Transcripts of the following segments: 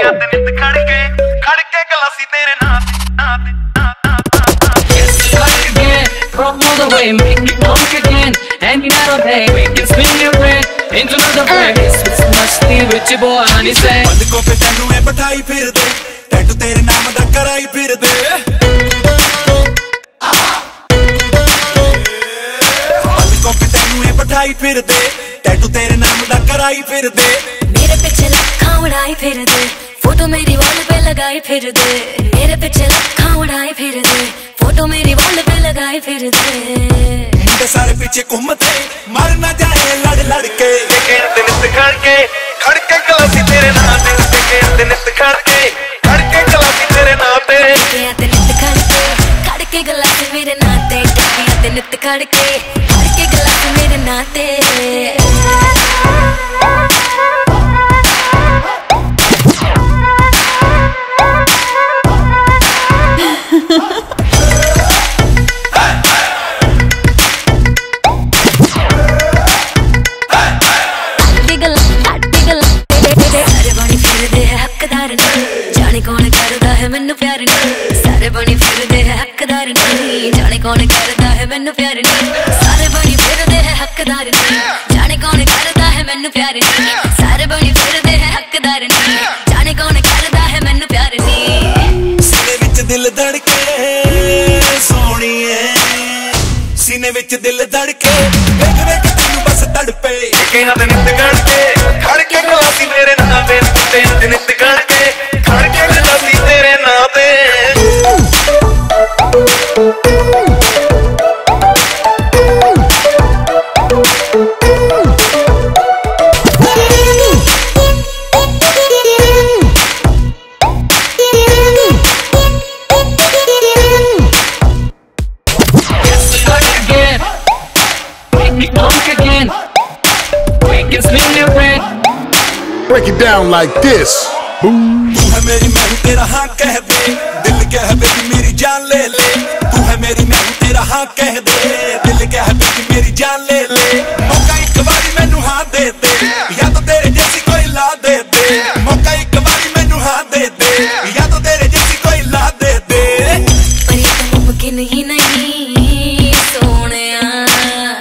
Make it work again, and another day we can spin your brain into another way. It's musty with your boy honey say. बंद को पे tattoo है पटाई फिर दे, tattoo तेरे नाम दा कराई फिर दे. बंद को पे टैटू है पटाई फिर दे, टैटू तेरे नाम दा कराई फिर दे. मेरे पीछे लखा उड़ाई फिर दे, फोटो मेरी वॉल पे लगाई फिर दे. मेरे पीछे लखा उड़ाई फिर दे, फोटो मेरी वॉल पे लगाए फिर दे. मुंडे सारे पीछे घूमते मर ना जाए लड़ लड़ के. करते नित खड़के गलासी तेरे नाम पे. करते नित खड़के गलासी तेरे नाम पे. करते नित खड़के गलासी मेरे नाम पे. करते नित खड़के गलासी मेरे नाम पे. मैनू प्यार नहीं सारे बनी फिरदे है हकदार नहीं जाने कौन करदा है मैनू प्यार नहीं सारे बनी फिरदे है हकदार नहीं जाने कौन करदा है मैनू प्यार नहीं सारे बनी फिरदे है हकदार नहीं जाने कौन करदा है मैनू प्यार नहीं. सीने विच दिल धड़के सोणीए सीने विच दिल धड़के वेख वेख तैनू बस तड़पे. कहना ते नित करके खड़के गलासी मेरे नाम पे. ते नित करके खड़के गलासी तेरे नाम पे. Break it down like this. Boom. तू है मेरी मैं हूँ तेरा हाँ कह दे. दिल कह दे कि मेरी जान ले ले. तू है मेरी मैं हूँ तेरा हाँ कह दे. दिल कह दे कि मेरी जान ले ले. मौका एक बारी मैनू हाँ दे दे. या तो तेरे जैसी कोई ला दे दे. मौका एक बारी मैनू हाँ दे दे. या तो तेरे जैसी कोई ला दे दे. पर ये तो मुमकिन ही नहीं सोने ये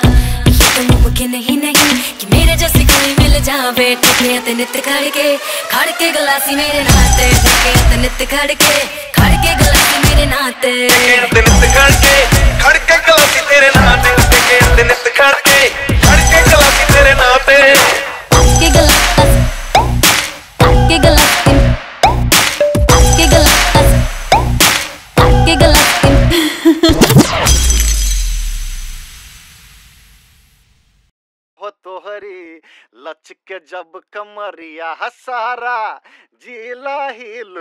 तो मुमकिन ही नहीं कि मेरे जैसी कोई मिल जावे. कहते नित खड़के गलासी मेरे नाते. कहते नित खड़के गलासी मेरे नाते. कहते नित खड़के गलासी तेरे नाते. कहते नित खड़के गलासी तेरे नाते. के गलास के गलास के गलास के गलास हो तोहरी लचके जब कमरिया हसारा जीला हिल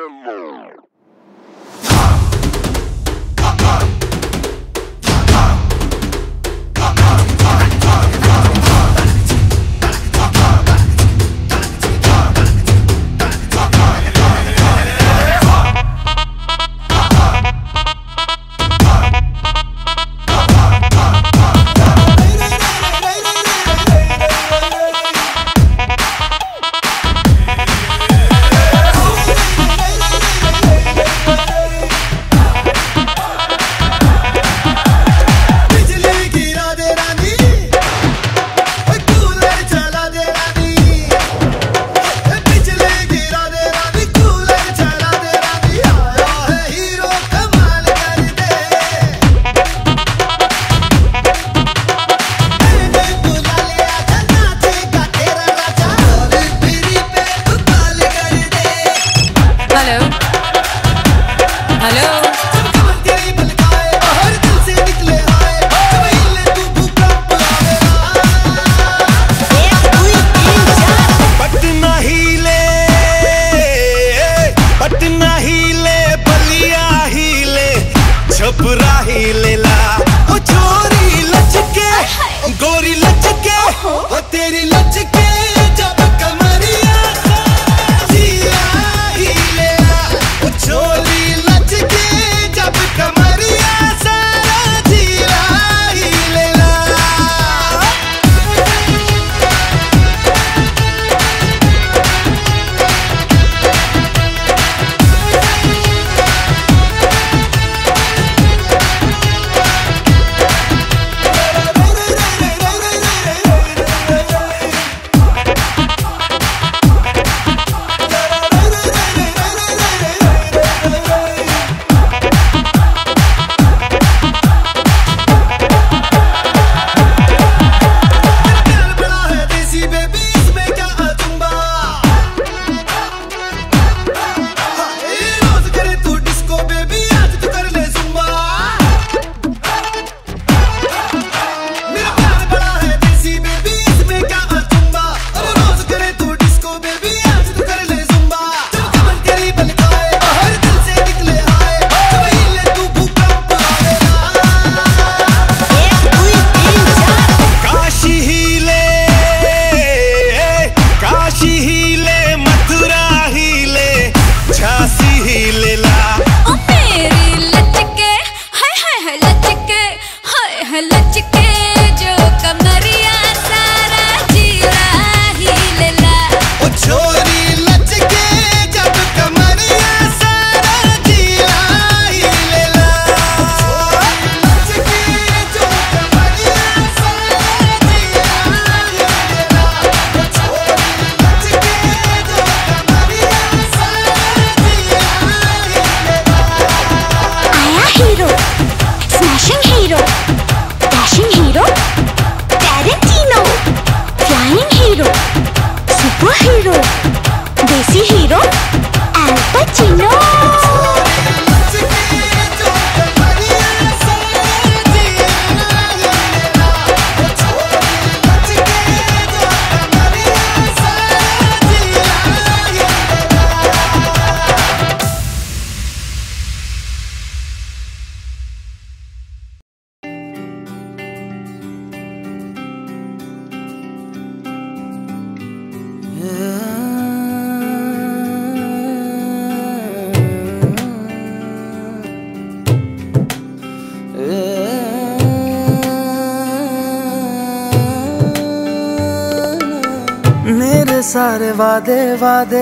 सारे वादे वादे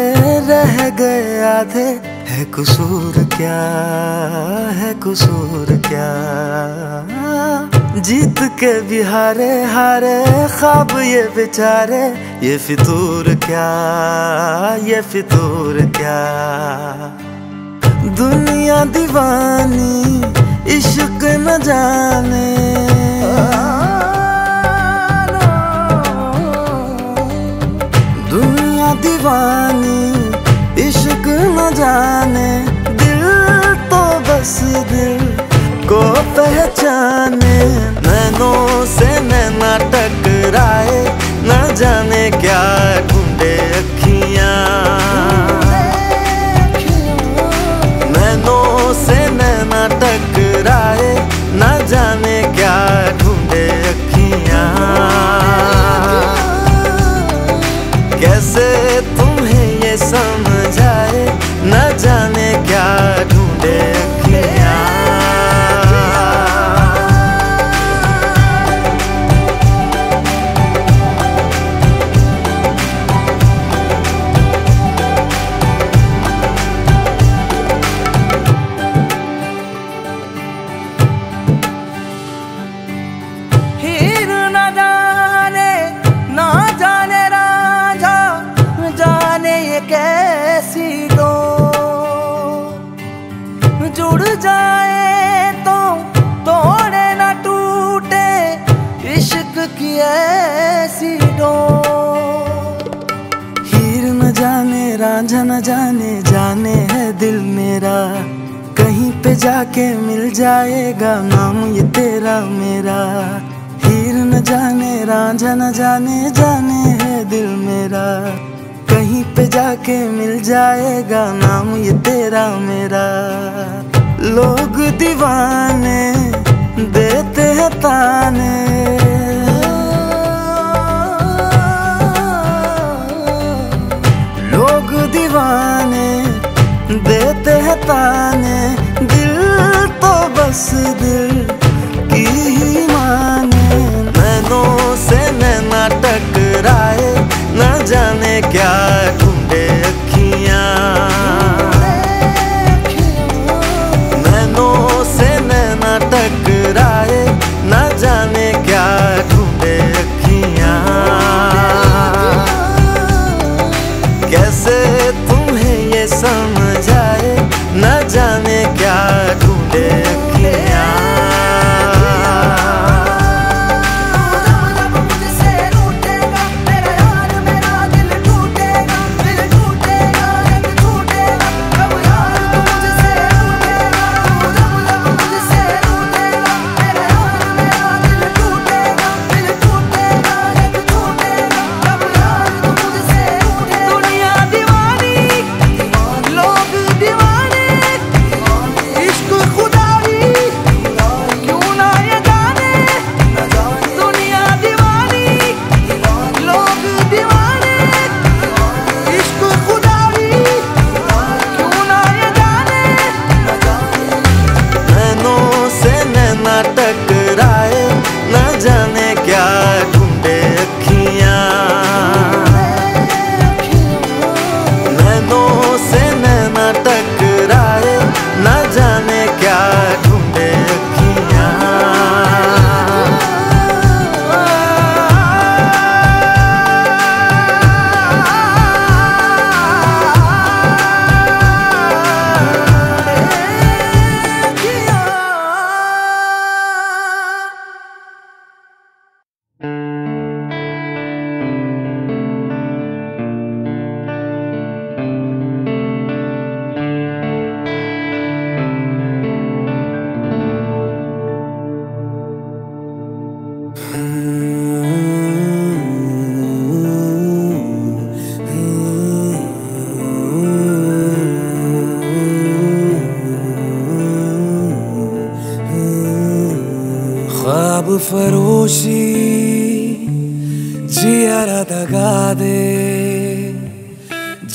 रह गए आधे, है कसूर क्या जीत के भी हारे हारे ख्वाब ये बेचारे, ये फितूर क्या, ये फितूर क्या। दुनिया दीवानी इश्क न जाने, दुनिया दीवानी इश्क न जाने, दिल तो बस दिल को पहचाने। नैनों से नैना टकराए न जाने क्या गुंडे अखियां, नैनों से नैना टकराए न जाने क्या गुंडे अखियां। कैसे तुम्हें ये समझाए न जाने क्या ढूंढे अखियां। जाए तो तोड़े ना टूटे इश्क की ऐसी डोर। हीर न जाने रांझा न जाने, जाने है दिल मेरा, कहीं पे जाके मिल जाएगा नाम ये तेरा मेरा। हीर न जाने रांझा न जाने, जाने है दिल मेरा, कहीं पे जाके मिल जाएगा नाम ये तेरा मेरा। लोग दीवाने देते हैं ताने, लोग दीवाने देते हैं ताने, दिल तो बस दिल की ही माने। नैनों से नैना टकराए न जाने क्या ढूंढे अखियां, टकराए न जाने क्या ढूंढे अखियां। कैसे तुम्हें ये समझाए न जाने क्या ढूंढे अखियां।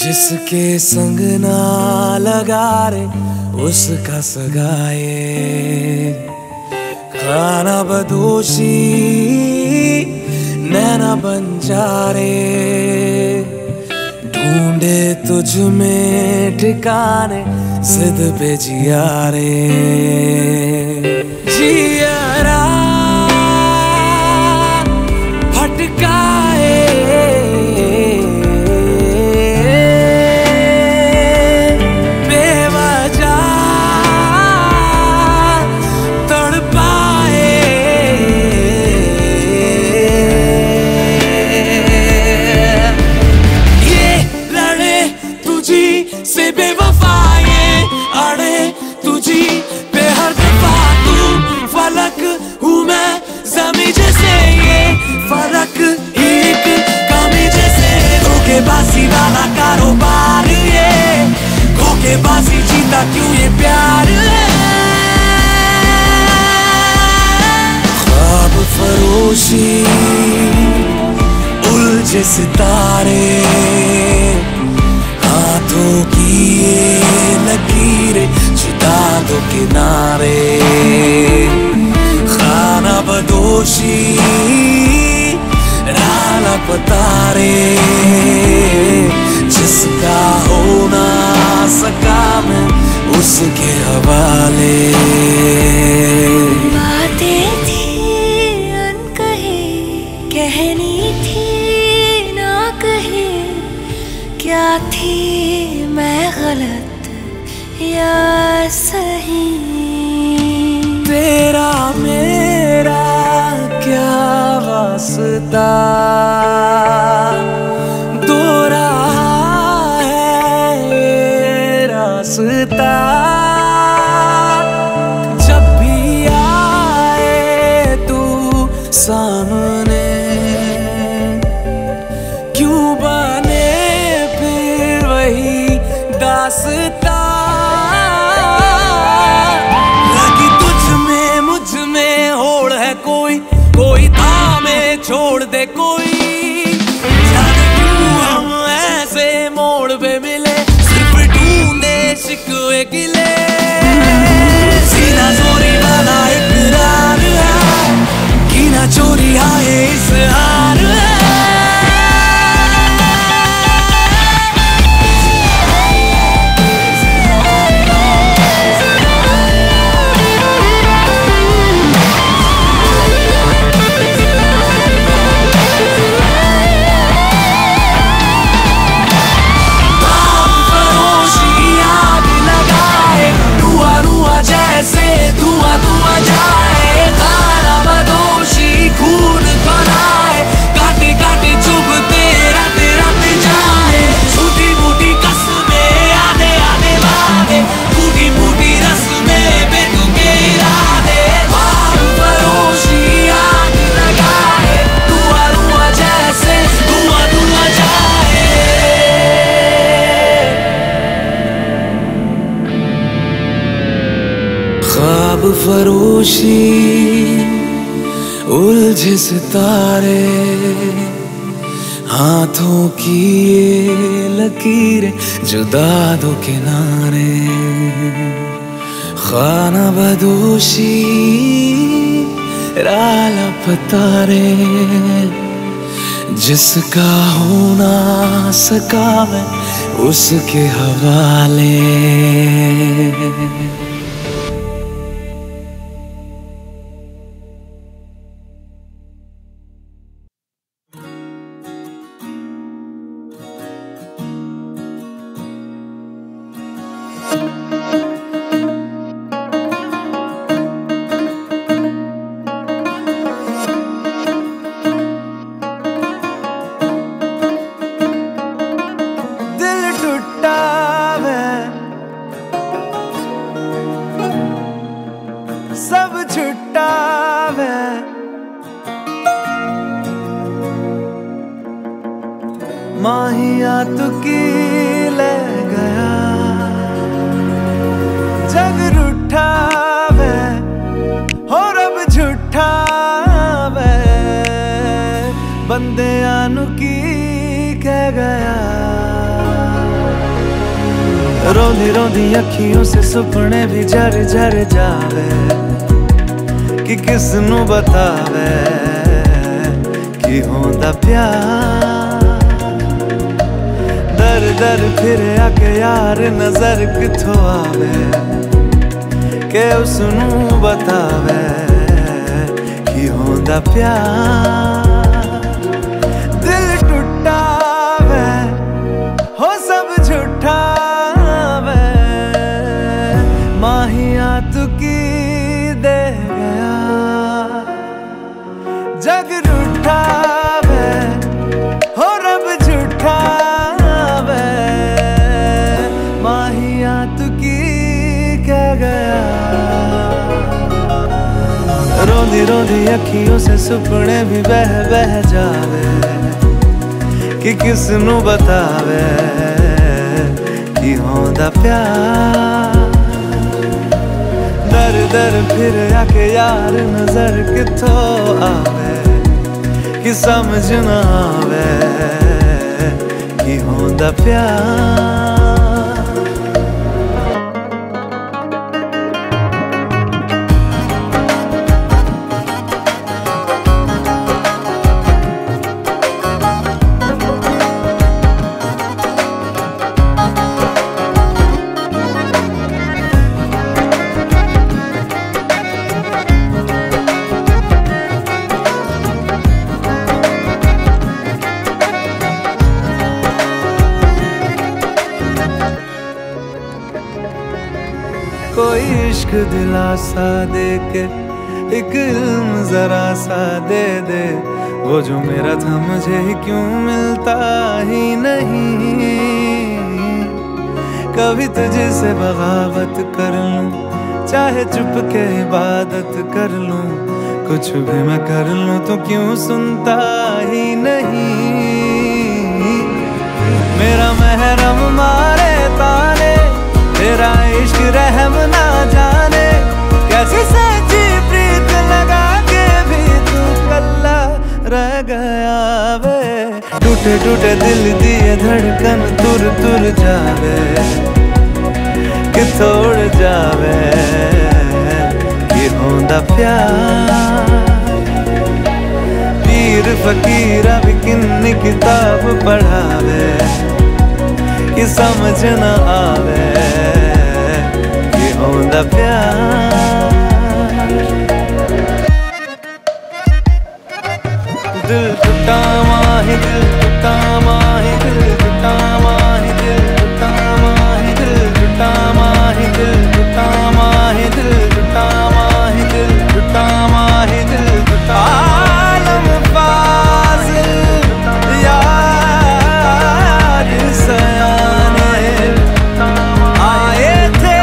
जिसके संग ना लगा रे उसका सगाए, खाना बदोशी नैना बन जा रे ढूंढे तुझ में ठिकाने जिद पे जिया रे जिया रा भटकाए बेवजह तड़पाए ये लड़े तुझी से बेवफाए अड़े तुझी पे हर दफा तू फलक हूँ मैं जमी जैसे ये फर्क एक कमी जैसे धोखेबाजी वाला कारोबार ये धोखेबाजी जीता क्यों ये प्यार ख्वाब फरोशी उलझे सितारे हाथों की ये लकीर चिता दो किनारे खाना बदोशी राला पता रे जिसका होना सका मैं उसके हवाले बातें थी अनकही कहनी थी ना कही क्या थी मैं गलत या सही तेरा मेरा क्या वास्ता दो रहा है ये रास्ता जब भी आए तू सामने क्यों बने फिर वही दास्ता छोड़ दे कोई जाने क्यों हम ऐसे मोड़ पे मिले सिर्फ ढूंढे शिकवे गिले सीना चोरी वाला इकरार है कीना चोरी आए इसहार है ख्वाब फरोशी उलझे सितारे हाथों की ये लकीर जुदा दो किनारे खाना बदोशी राला पतारे जिसका होना सका मैं उसके हवाले। माहिया तू की ले गया जग रूठा वे हो रब झूठा वे बंदे आनु की कह गया रोंदी रोंदी अखियों से सुपने भी जर जर जावे कि किसनु बतावे कि होंदा प्यार दर दर फिर आके यार नजर किथो आवे के उसनू बतावे कि होंदा प्यार। दिल टूटा वे हो सब झूठा वे माहिया तू की दे गया जग रूठा वे हो रब झूठा वे माहिया तू की कह गया। रोंदी रोंदी अखियों से सुपने भी बह बह जावे कि किसनू बतावे कि होंदा प्यार। दर दर फिर आके यार नजर किथों आवे कि समझ ना आवे कि होंदा प्यार। कोई इश्क दिलासा दे के एक इल्म जरा सा दे दे, वो जो मेरा था मुझे क्यों मिलता ही नहीं। कभी तुझे से बगावत कर लूं चाहे चुप के इबादत कर लूं, कुछ भी मैं कर लूं तो क्यों सुनता ही नहीं। मेरा महरम मारे ताने तेरा इश्क रहम ना जाने कैसी सच्ची प्रीत लगा के भी तू कल्ला रह गया वे। टूटे टूटे दिल दिए धड़कन तुर तुर जावे कि तोड़ जावे कि होंदा प्यार। पीर फकीरा भी किन्नी किताब पढ़ावे कि समझ ना आवे होंदा प्यार। दिल टूटा माही दिल टूटा माही दिल टूटा माही दिल टूटा माही दिल टूटा माही दिल टूटा माही दिल टूटा माही दिल टूटा माही दिल टूटा आलम फाजिल यार सयाने आए थे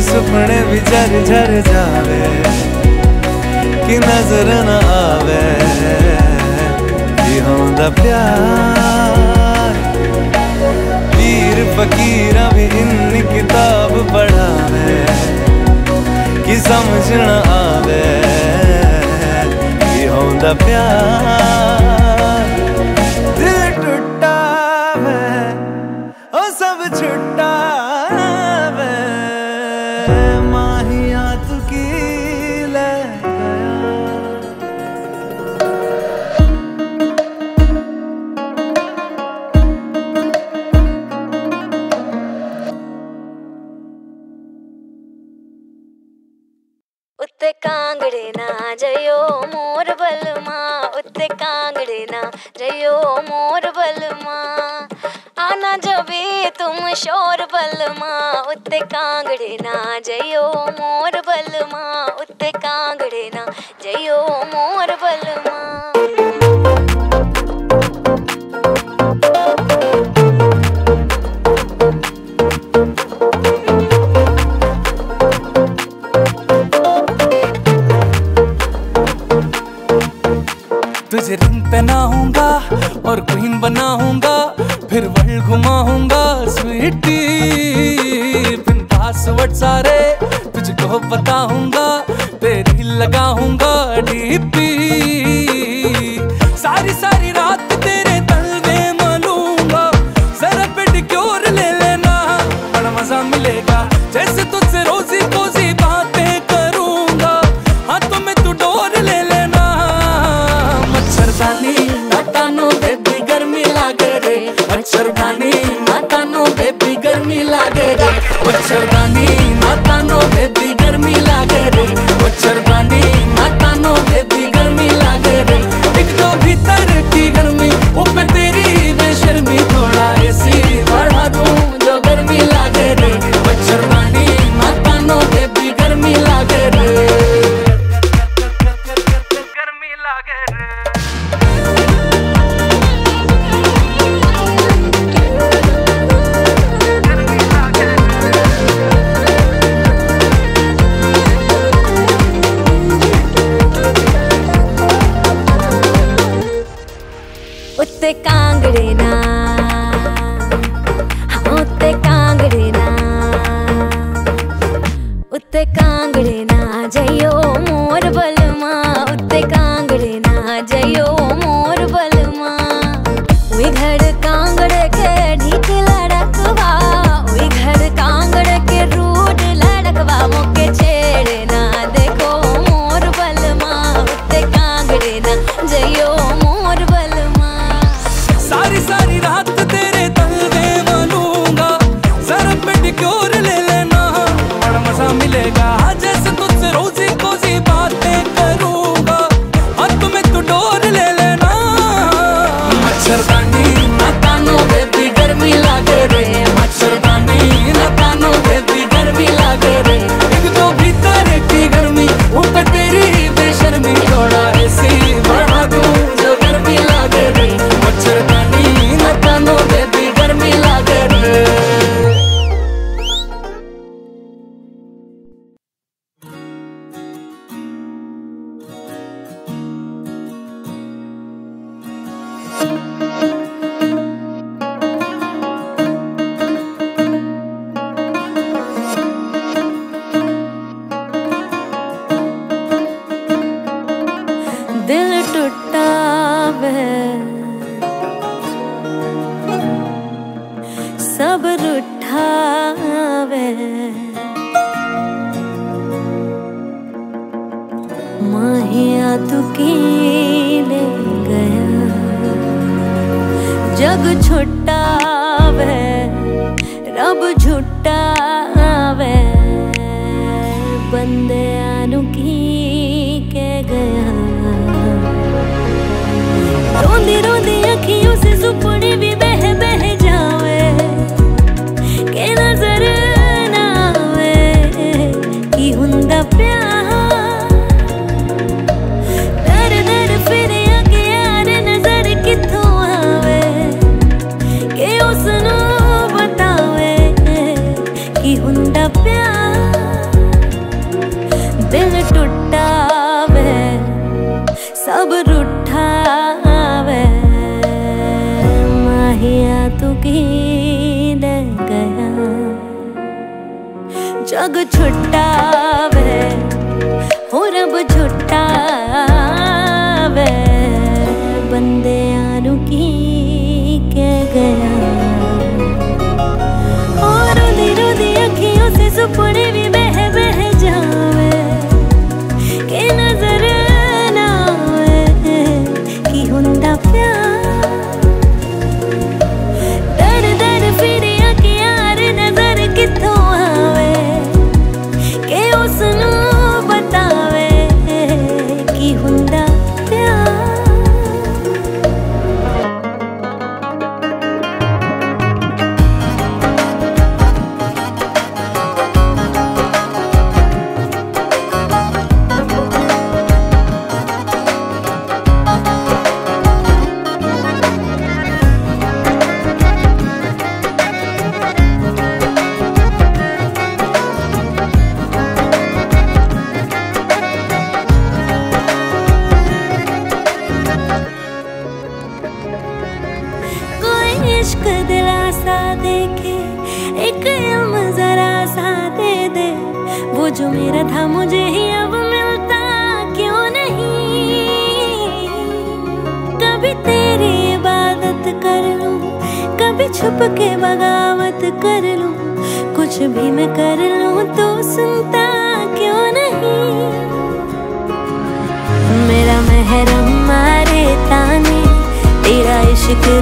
सुपने भी झर झर जावे कि नजर ना आवे कि होंदा प्यार। पीर फकीरा भी इन किताब पढ़ावे कि समझ ना आवे कि होंदा प्यार। दिल टूटा वे ओ सब छुट्टा माहिया तू की ले उत्ते कांगड़े ना जयो मोर बलमा उत्ते कांगड़े ना जयो मोर बलमा आना जबी तुम शोर बलमा उत्ते कांगड़े ना जयो मोर बलमा उत्ते कांगड़े ना जयो मोर बलमा। तुझे रिंग पहनाऊंगा और क्वीन बनाऊंगा फिर वर्ल्ड घुमाऊंगा स्वीटी बिन पासवर्ड सारे सरदानी माता नो बेबी गर्मी लागे रे, ओ सरदानी माता नो बेबी गर्मी लागे रे, ओ सरदानी माता नो बेबी गर्मी लागे रे। एक तो भीतर की गर्मी ऊपर तेरी बेशर्मी, थोड़ा ऐसी बढ़ा दूं जो गर्मी लागे रे, ओ सरदानी माता नो बेबी गर्मी लागे रे, गर्मी लागे रे। उत्ते कांगड़े ना, उत्ते कांगड़े ना, उत्ते कांगड़े ना जइयो मोर बलमा, उत्ते कांगड़े ना जइयो मोर बलमा। वे घर कांगड़ के ढीठ लड़कवा, वे घर कांगड़ के रूड लड़कवा, मोके छेड़े ना देखो मोर बलमा, उत्ते कांगड़े ना जइयो मोर बलमा। सारी सारी रात तेरे तलवे बनूंगा, जरा पेडिक्योर ले लेना, बड़ा मजा मिलेगा, जैसे तुझसे रोजी रोजी बातें करूंगा, और तुम्हें तू डोर ले लेना। मच्छरदानी माता नो बेबी गर्मी लागे रे, मच्छरदानी माता नो बेबी गर्मी लागे रे। एक तो भीतर की गर्मी ऊपर तेरी बेशर्मी, थोड़ा ऐसी बढ़ा दूं जो गर्मी लागे रे, मच्छरदानी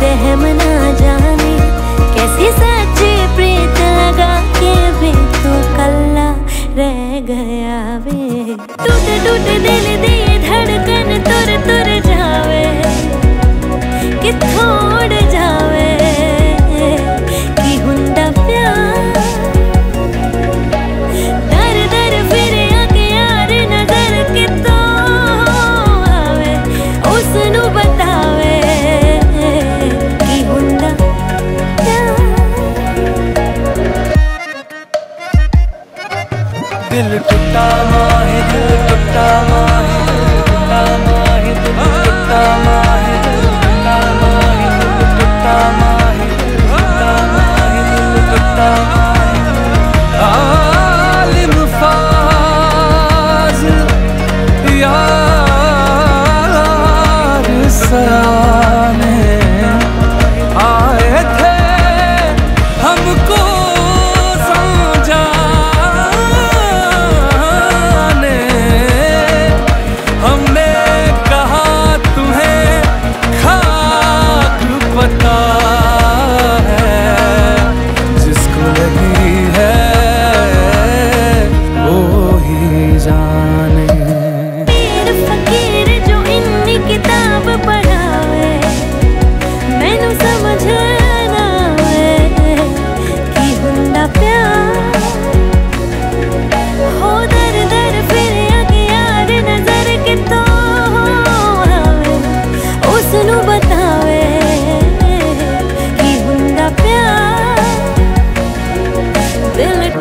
रहम ना जाने दिल दी धड़कन तुर तुर जावे कि थोड़ जावे कि हुंदा प्यार दर दर फिर आके यार नजर कितो आवे उसनु बतावे कि हुंदा प्यार दिल टूटा माहे दिल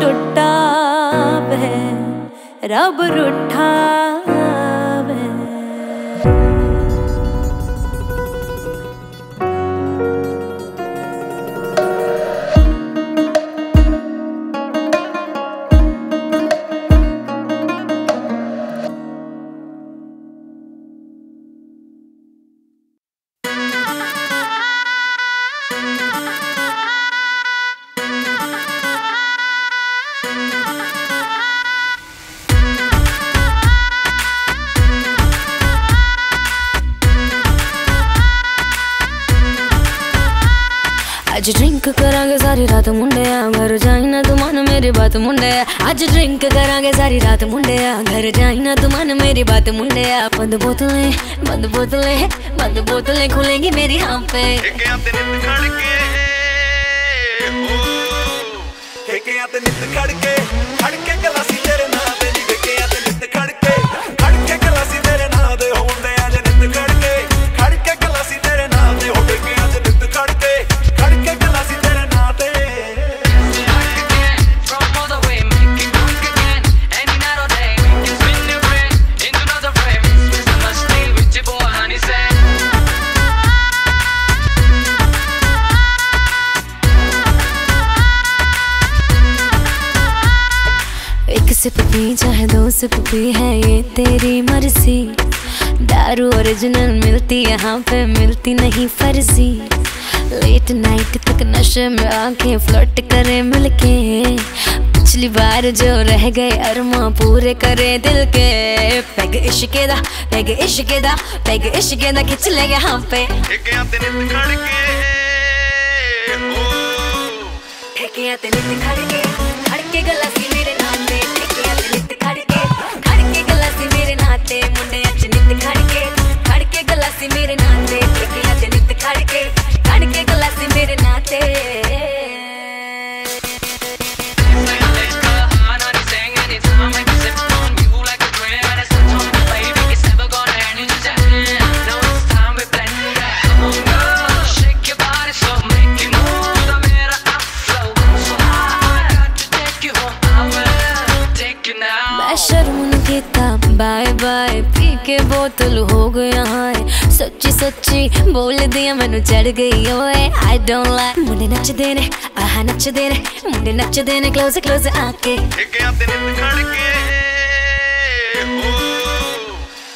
टूटा माहे रब रूठा आज ड्रिंक करांगे सारी रात मुंडे घर जाई ना तू मान मेरी बात मुंडे आज ड्रिंक करांगे सारी रात मुंडे घर जाई ना तू मान मेरी बात मुंडे बंद बोतलें बंद बोतलें बंद बोतलें खुलेंगी मेरी हम पे चाहे दो सिप पी है ये तेरी मर्जी दारू ओरिजिनल मिलती यहाँ पे मिलती नहीं फर्जी लेट नाइट तक नशे में आके फ्लर्ट करे मिलके पिछली बार जो रह गए अरमा पूरे करे दिल के पैग इश्के दा पैग इश्के दा पैग इश्के दा खिंच ले यहाँ पे खड़के गला सी मेरे नाम पे खड़के गला सी मेरे नाते मुंडे अच नित खड़के गला सी मेरे नाते अच नित खड़के गला सी मेरे नाते बाय बाय पी के बोतल हो गया है सच्ची सच्ची बोल दिया मैनू चढ़ गई ओए आई डोंट लाइक मुंडे नच देने आहा नच देने मुंडे नच देने क्लोज क्लोज आके ठेके आते नित खड़के ओ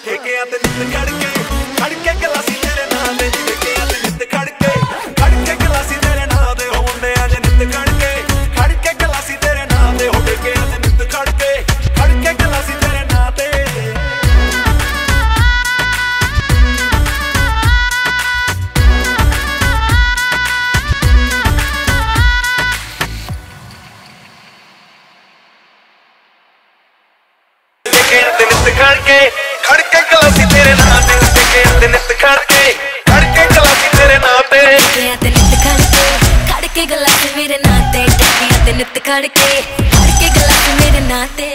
ठेके आते नित खड़के खड़के गलासी तेरे नाम पे ठेके आते नित खड़के खड़के गलासी तेरे नाम पे हो मुंडे आज नित खड़के खड़के गलासी तेरे नाम पे हो ठेके आते नित खड़के खड़के गलासी तेरे नाम पे मेरे नाते